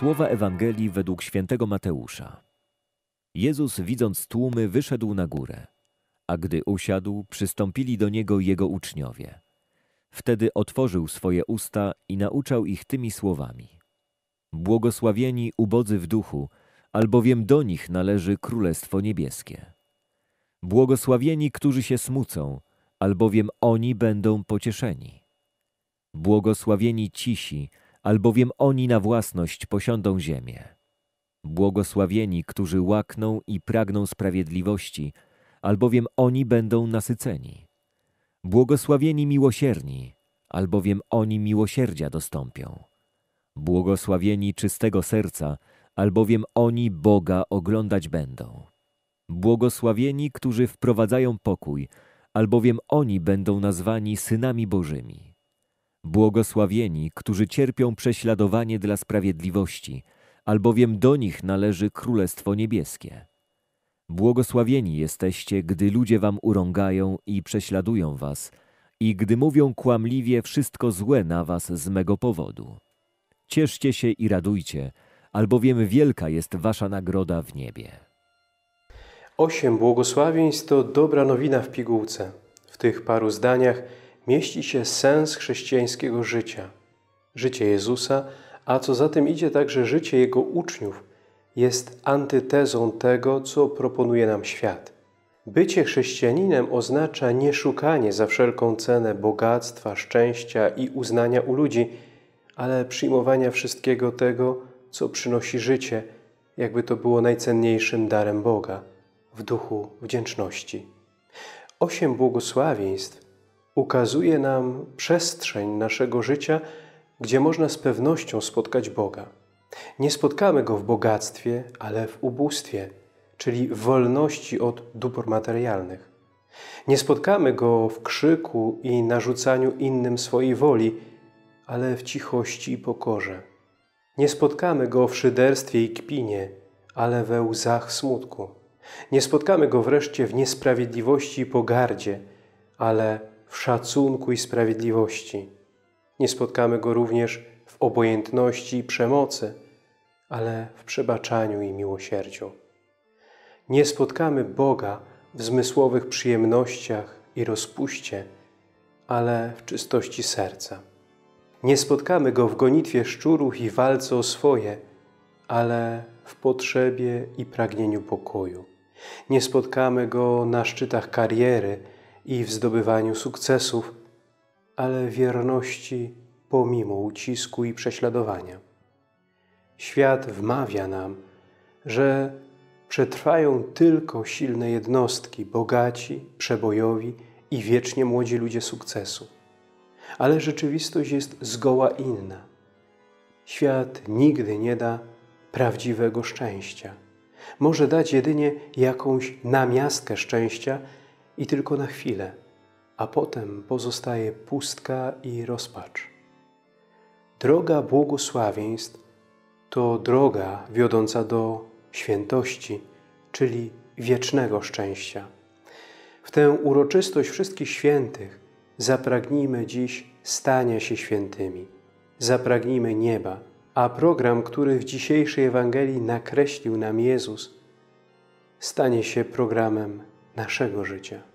Słowa Ewangelii według świętego Mateusza. Jezus, widząc tłumy, wyszedł na górę, a gdy usiadł, przystąpili do Niego Jego uczniowie. Wtedy otworzył swoje usta i nauczał ich tymi słowami. Błogosławieni ubodzy w duchu, albowiem do nich należy Królestwo Niebieskie. Błogosławieni, którzy się smucą, albowiem oni będą pocieszeni. Błogosławieni cisi, albowiem oni na własność posiądą ziemię. Błogosławieni, którzy łakną i pragną sprawiedliwości, albowiem oni będą nasyceni. Błogosławieni miłosierni, albowiem oni miłosierdzia dostąpią. Błogosławieni czystego serca, albowiem oni Boga oglądać będą. Błogosławieni, którzy wprowadzają pokój, albowiem oni będą nazwani synami Bożymi. Błogosławieni, którzy cierpią prześladowanie dla sprawiedliwości, albowiem do nich należy Królestwo Niebieskie. Błogosławieni jesteście, gdy ludzie wam urągają i prześladują was, i gdy mówią kłamliwie wszystko złe na was z mego powodu. Cieszcie się i radujcie, albowiem wielka jest wasza nagroda w niebie. 8 błogosławieństw to dobra nowina w pigułce. W tych paru zdaniach mieści się sens chrześcijańskiego życia. Życie Jezusa, a co za tym idzie także życie Jego uczniów, jest antytezą tego, co proponuje nam świat. Bycie chrześcijaninem oznacza nie szukanie za wszelką cenę bogactwa, szczęścia i uznania u ludzi, ale przyjmowania wszystkiego tego, co przynosi życie, jakby to było najcenniejszym darem Boga, w duchu wdzięczności. 8 błogosławieństw ukazuje nam przestrzeń naszego życia, gdzie można z pewnością spotkać Boga. Nie spotkamy Go w bogactwie, ale w ubóstwie, czyli w wolności od dóbr materialnych. Nie spotkamy Go w krzyku i narzucaniu innym swojej woli, ale w cichości i pokorze. Nie spotkamy Go w szyderstwie i kpinie, ale we łzach smutku. Nie spotkamy Go wreszcie w niesprawiedliwości i pogardzie, ale w szacunku i sprawiedliwości. Nie spotkamy Go również w obojętności i przemocy, ale w przebaczaniu i miłosierdziu. Nie spotkamy Boga w zmysłowych przyjemnościach i rozpuście, ale w czystości serca. Nie spotkamy Go w gonitwie szczurów i walce o swoje, ale w potrzebie i pragnieniu pokoju. Nie spotkamy Go na szczytach kariery i w zdobywaniu sukcesów, ale wierności pomimo ucisku i prześladowania. Świat wmawia nam, że przetrwają tylko silne jednostki, bogaci, przebojowi i wiecznie młodzi ludzie sukcesu. Ale rzeczywistość jest zgoła inna. Świat nigdy nie da prawdziwego szczęścia. Może dać jedynie jakąś namiastkę szczęścia i tylko na chwilę, a potem pozostaje pustka i rozpacz. Droga błogosławieństw to droga wiodąca do świętości, czyli wiecznego szczęścia. W tę uroczystość wszystkich świętych zapragnijmy dziś stania się świętymi. Zapragnijmy nieba, a program, który w dzisiejszej Ewangelii nakreślił nam Jezus, stanie się programem naszego życia.